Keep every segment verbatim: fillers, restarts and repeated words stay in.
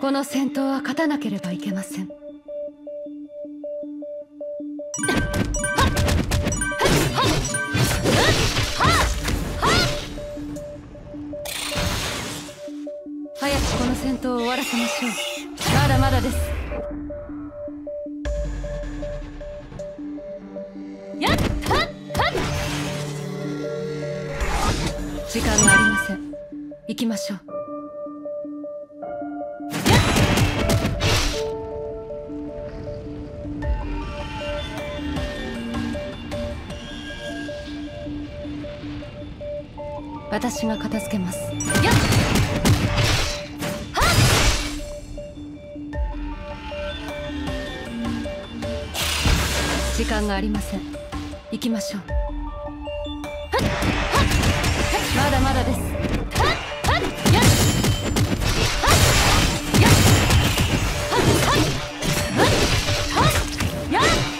この戦闘は勝たなければいけません。早くこの戦闘を終わらせましょう。まだまだです。やっはっはっ、時間がありません。行きましょう。私が片付けます。やっはっ、時間がありません。行きましょう。まだまだです。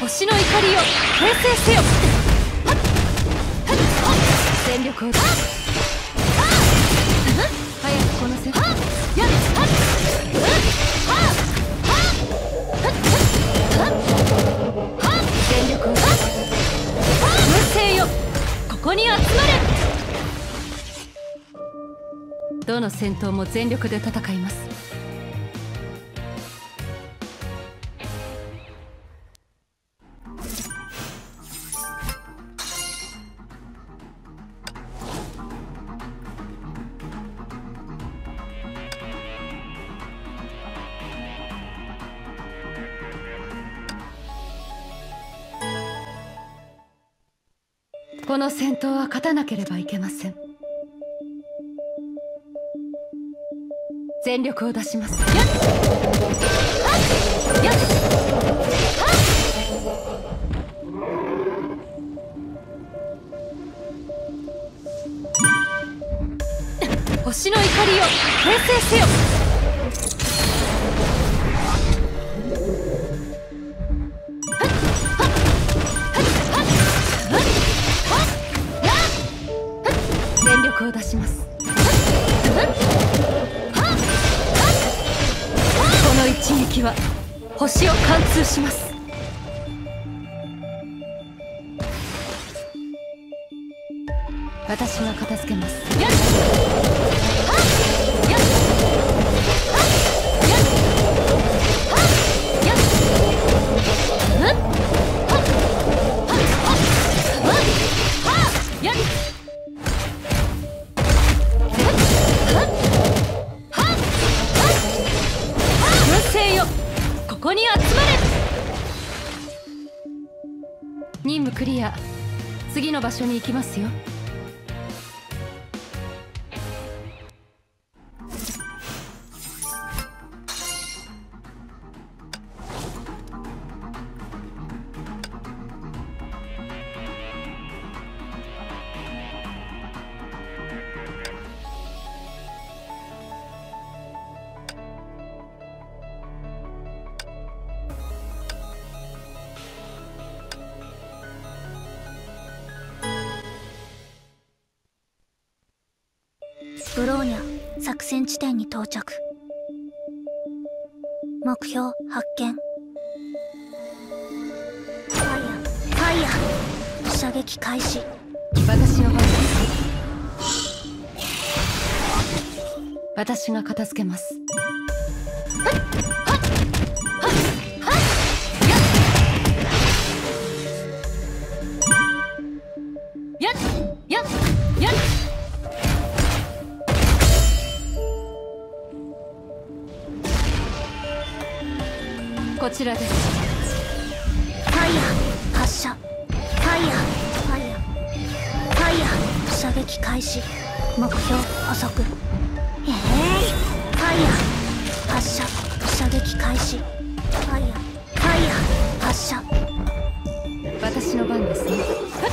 星の怒りを平成せよ。全力を出す。ここに集まれ。どの戦闘も全力で戦います。この戦闘は勝たなければいけません。全力を出します。やっはっやっはっ、星の怒りを平成せよ。を出します。この一撃は星を貫通します。私が片付けます。よしよしよし。ここに集まれ。任務クリア。次の場所に行きますよ。ブローニャ作戦地点に到着。目標発見。ファイヤーファイヤー、射撃開始。私の番です。私が片付けます。やっやっやっ、こちらです。ファイヤー発射。ファイヤーファイヤーファイヤー、射撃開始。目標捕捉。ええー、ファイヤー発射、射撃開始。ファイヤーファイヤー発射。私の番ですね。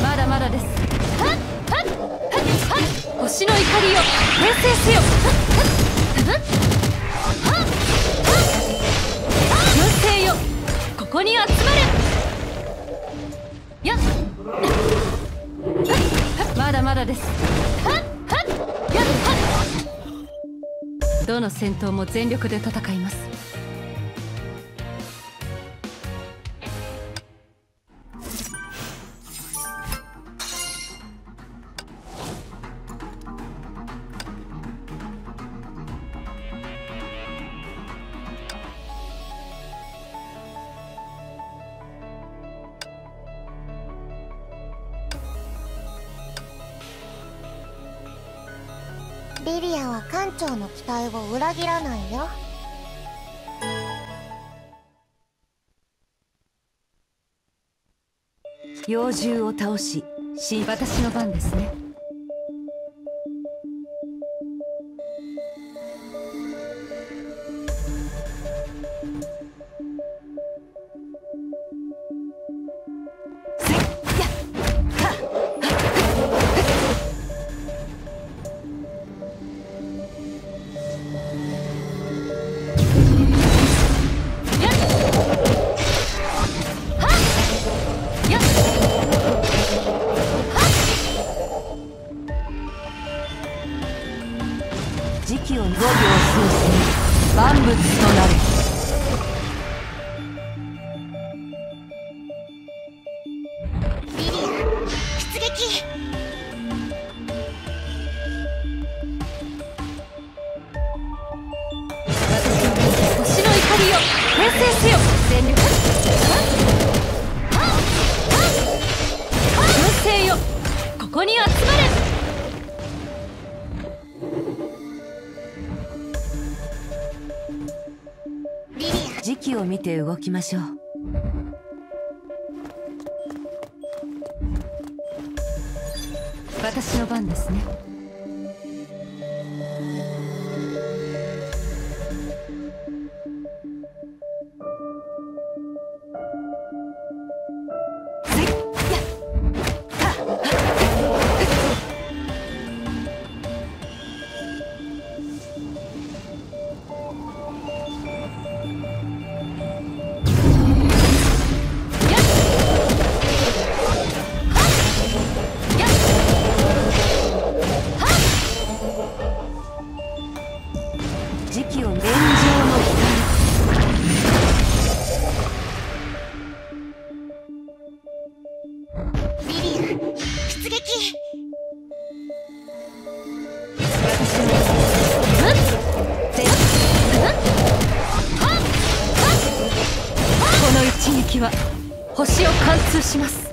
まだまだです。星の怒りを平成せよ。ここに集まれ。やっまだまだです。はっはっやっはっ、どの戦闘も全力で戦います。リリアは艦長の期待を裏切らないよ。妖獣を倒し、し、私の番ですね。時期を五行を制す万物となる。時期を見て動きましょう。私の番ですね。星を貫通します。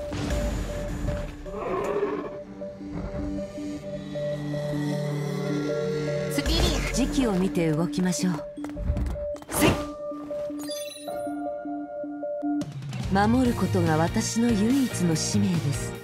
時期を見て動きましょう。守ることが私の唯一の使命です。